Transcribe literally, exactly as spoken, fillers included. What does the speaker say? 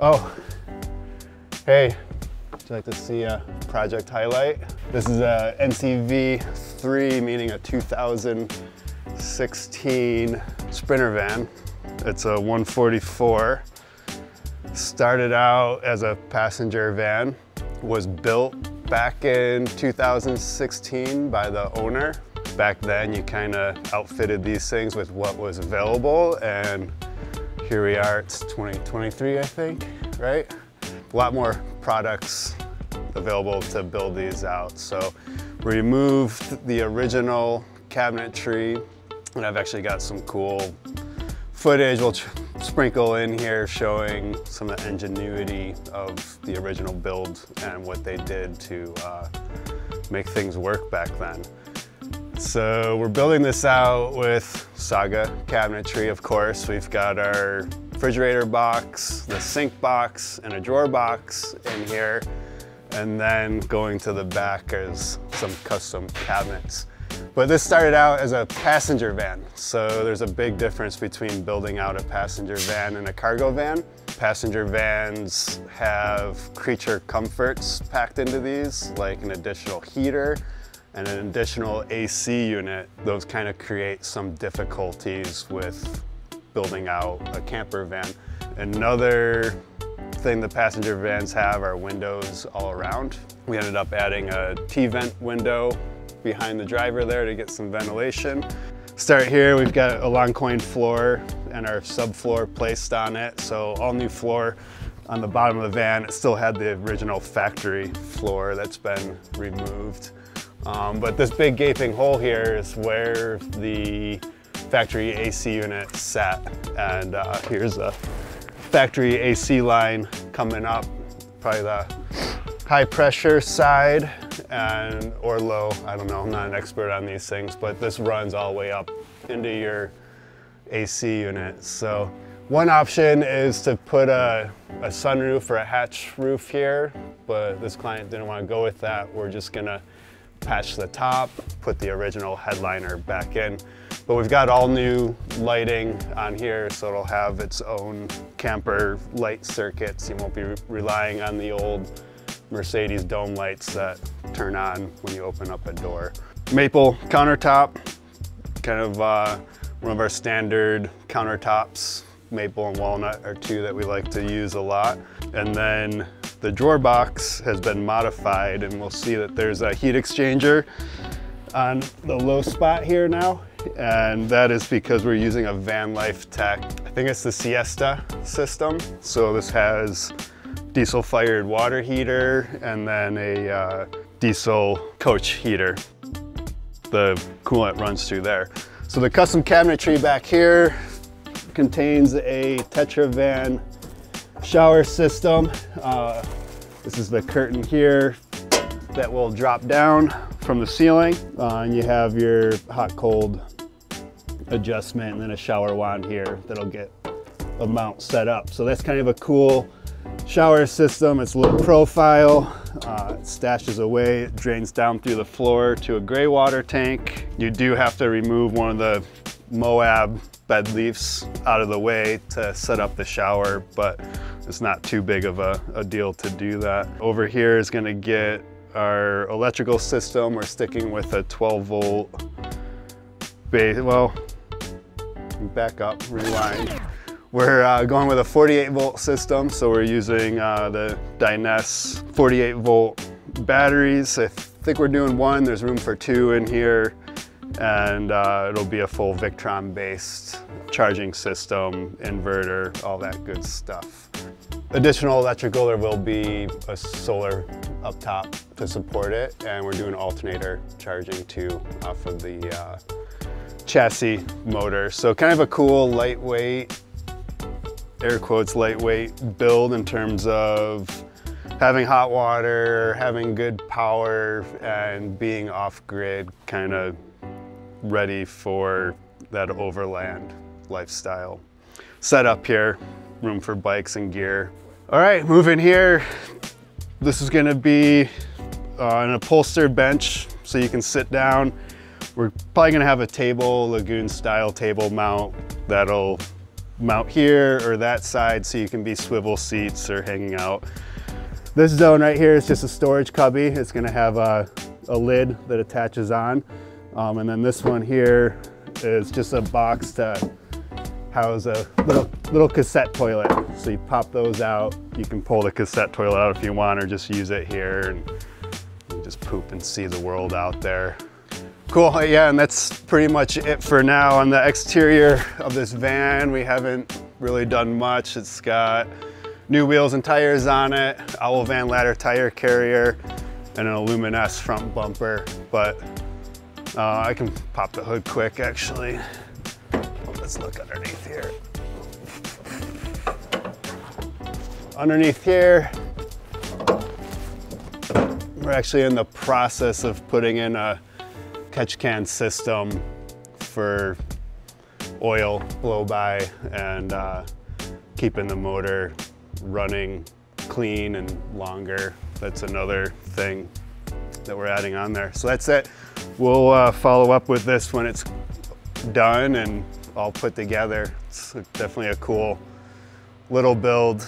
Oh, hey, would you like to see a project highlight? This is a N C V three, meaning a two thousand sixteen Sprinter van. It's a one forty-four. Started out as a passenger van, was built back in two thousand sixteen by the owner. Back then, you kind of outfitted these things with what was available, and here we are, it's twenty twenty-three, I think, right? A lot more products available to build these out. So we removed the original cabinetry, and I've actually got some cool footage we'll sprinkle in here showing some of the ingenuity of the original build and what they did to uh, make things work back then. So we're building this out with Saga cabinetry, of course. We've got our refrigerator box, the sink box, and a drawer box in here. And then going to the back is some custom cabinets. But this started out as a passenger van. So there's a big difference between building out a passenger van and a cargo van. Passenger vans have creature comforts packed into these, like an additional heater and an additional A C unit. Those kind of create some difficulties with building out a camper van. Another thing the passenger vans have are windows all around. We ended up adding a T-vent window behind the driver there to get some ventilation. Start here, we've got a long coin floor and our subfloor placed on it. So all new floor on the bottom of the van. It still had the original factory floor that's been removed. Um, but this big gaping hole here is where the factory A C unit sat. And uh, here's a factory A C line coming up, probably the high pressure side and or low. I don't know, I'm not an expert on these things, but this runs all the way up into your A C unit. So one option is to put a, a sunroof or a hatch roof here, but this client didn't want to go with that. We're just gonna patch the top, put the original headliner back in. But we've got all new lighting on here, so it'll have its own camper light circuits. You won't be re relying on the old Mercedes dome lights that turn on when you open up a door. Maple countertop, kind of uh, one of our standard countertops. Maple and walnut are two that we like to use a lot. And then the drawer box has been modified, and we'll see that there's a heat exchanger on the low spot here now. And that is because we're using a Van Life Tech. I think it's the Siesta system. So this has diesel fired water heater and then a uh, diesel coach heater. The coolant runs through there. So the custom cabinetry back here contains a Tetravan shower system. Uh, this is the curtain here that will drop down from the ceiling, uh, and you have your hot cold adjustment and then a shower wand here that'll get a mount set up. So that's kind of a cool shower system. It's low profile, uh, it stashes away, it drains down through the floor to a gray water tank. You do have to remove one of the Moab bed leaves out of the way to set up the shower, but it's not too big of a, a deal to do that. Over here is gonna get our electrical system. We're sticking with a twelve volt base. Well, back up, rewind. We're uh, going with a forty-eight volt system, so we're using uh, the Dyness forty-eight volt batteries. I think we're doing one, there's room for two in here, and uh, it'll be a full Victron-based charging system, inverter, all that good stuff. Additional electrical, there will be a solar up top to support it, and we're doing alternator charging too off of the uh, chassis motor. So kind of a cool, lightweight, air quotes lightweight, build in terms of having hot water, having good power, and being off-grid, kind of ready for that overland lifestyle. Set up here, room for bikes and gear. All right, moving here. This is gonna be uh, an upholstered bench, so you can sit down. We're probably gonna have a table, lagoon style table mount that'll mount here or that side so you can be swivel seats or hanging out. This zone right here is just a storage cubby. It's gonna have a, a lid that attaches on. Um, and then this one here is just a box to house a little, little cassette toilet. So you pop those out. You can pull the cassette toilet out if you want, or just use it here and just poop and see the world out there. Cool, yeah, and that's pretty much it for now. On the exterior of this van, we haven't really done much. It's got new wheels and tires on it, Owl Van ladder tire carrier, and an Aluminess front bumper. But uh, I can pop the hood quick, actually. Let's look underneath here. Underneath here, we're actually in the process of putting in a catch can system for oil blow by and uh, keeping the motor running clean and longer. That's another thing that we're adding on there. So that's it. We'll uh, follow up with this when it's done and all put together. It's definitely a cool little build.